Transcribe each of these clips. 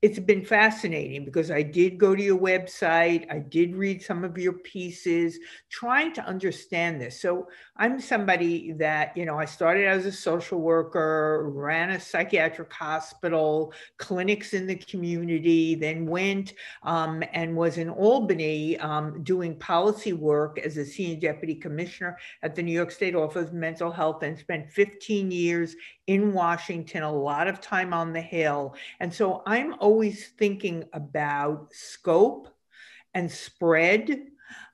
It's been fascinating because I did go to your website. I did read some of your pieces, trying to understand this. So I'm somebody that, you know, I started as a social worker, ran a psychiatric hospital, clinics in the community, then went and was in Albany doing policy work as a senior deputy commissioner at the New York State Office of Mental Health, and spent 15 years in Washington, a lot of time on the Hill. And so I'm always thinking about scope and spread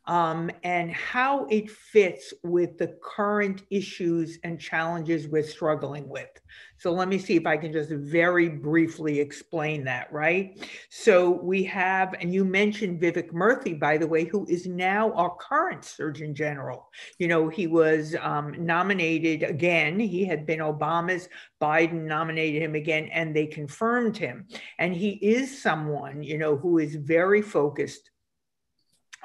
and how it fits with the current issues and challenges we're struggling with. So let me see if I can just very briefly explain that, right? So we have, and you mentioned Vivek Murthy, by the way, who is now our current Surgeon General. You know, he was nominated again. He had been Obama's. Biden nominated him again, and they confirmed him. And he is someone, you know, who is very focused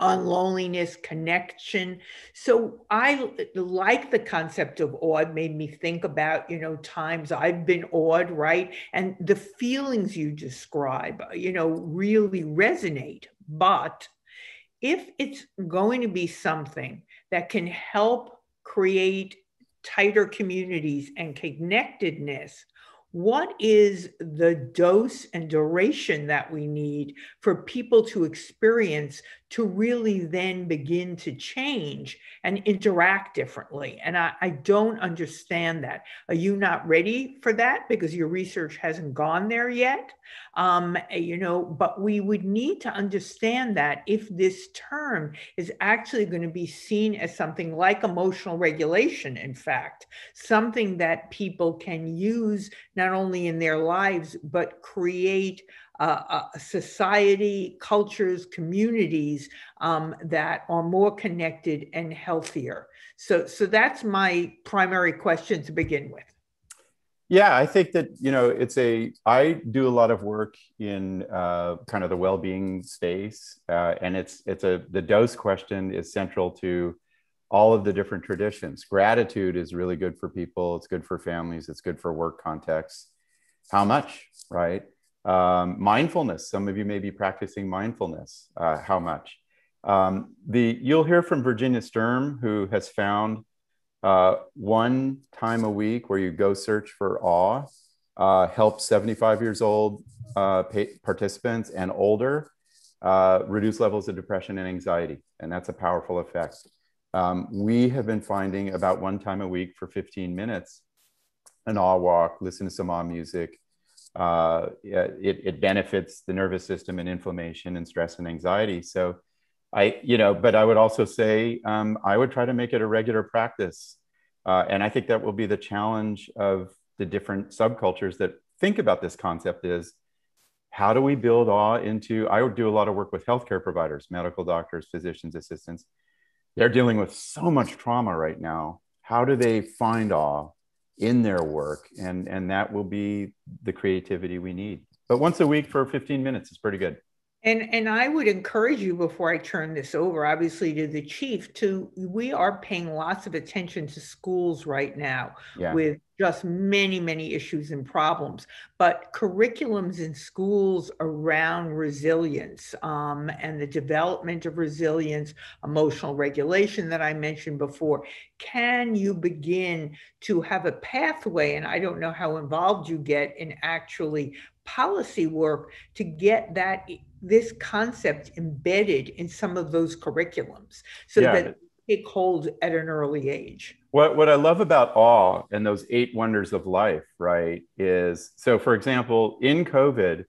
on loneliness, connection. So I like the concept of awe. It made me think about, you know, times I've been awed, right? And the feelings you describe, you know, really resonate. But if it's going to be something that can help create tighter communities and connectedness, what is the dose and duration that we need for people to experience to really then begin to change and interact differently? And I don't understand that. Are you not ready for that? Because your research hasn't gone there yet. You know, but we would need to understand that if this term is actually going to be seen as something like emotional regulation, in fact, something that people can use not only in their lives, but create society, cultures, communities that are more connected and healthier. So that's my primary question to begin with. Yeah, I think that, you know, I do a lot of work in kind of the well-being space, and the dose question is central to all of the different traditions. Gratitude is really good for people. It's good for families. It's good for work contexts. How much, right? Mindfulness. Some of you may be practicing mindfulness. How much? You'll hear from Virginia Sturm, who has found one time a week where you go search for awe, help 75 years old participants and older reduce levels of depression and anxiety. And that's a powerful effect. We have been finding about one time a week for 15 minutes, an awe walk, listen to some awe music. It benefits the nervous system and inflammation and stress and anxiety. So but I would also say, I would try to make it a regular practice. And I think that will be the challenge of the different subcultures that think about this concept is, how do we build awe into, I would do a lot of work with healthcare providers, medical doctors, physicians, assistants. They're dealing with so much trauma right now. How do they find awe in their work? And that will be the creativity we need. But once a week for 15 minutes is pretty good. And I would encourage you, before I turn this over, obviously, to the chief, we are paying lots of attention to schools right now with just many, many issues and problems, but curriculums in schools around resilience and the development of resilience, emotional regulation that I mentioned before. Can you begin to have a pathway? And I don't know how involved you get in actually policy work to get this concept embedded in some of those curriculums so that it holds at an early age. What I love about awe and those 8 wonders of life, right, is, so for example, in COVID,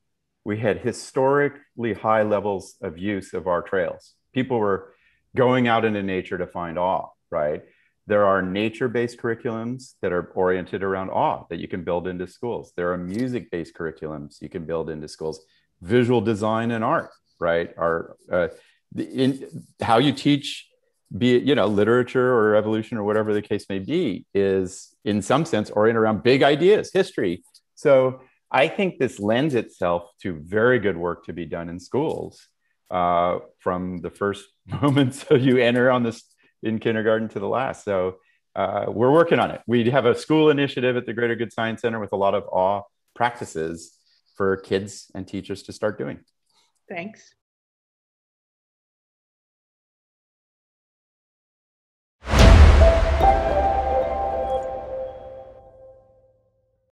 we had historically high levels of use of our trails. People were going out into nature to find awe, right? There are nature-based curriculums that are oriented around awe that you can build into schools. There are music-based curriculums you can build into schools. Visual design and art, right? Are how you teach, be it, you know, literature or evolution or whatever the case may be, is in some sense oriented around big ideas, history. So I think this lends itself to very good work to be done in schools from the first moment so you enter on this in kindergarten to the last. So we're working on it. We have a school initiative at the Greater Good Science Center with a lot of awe practices for kids and teachers to start doing. Thanks.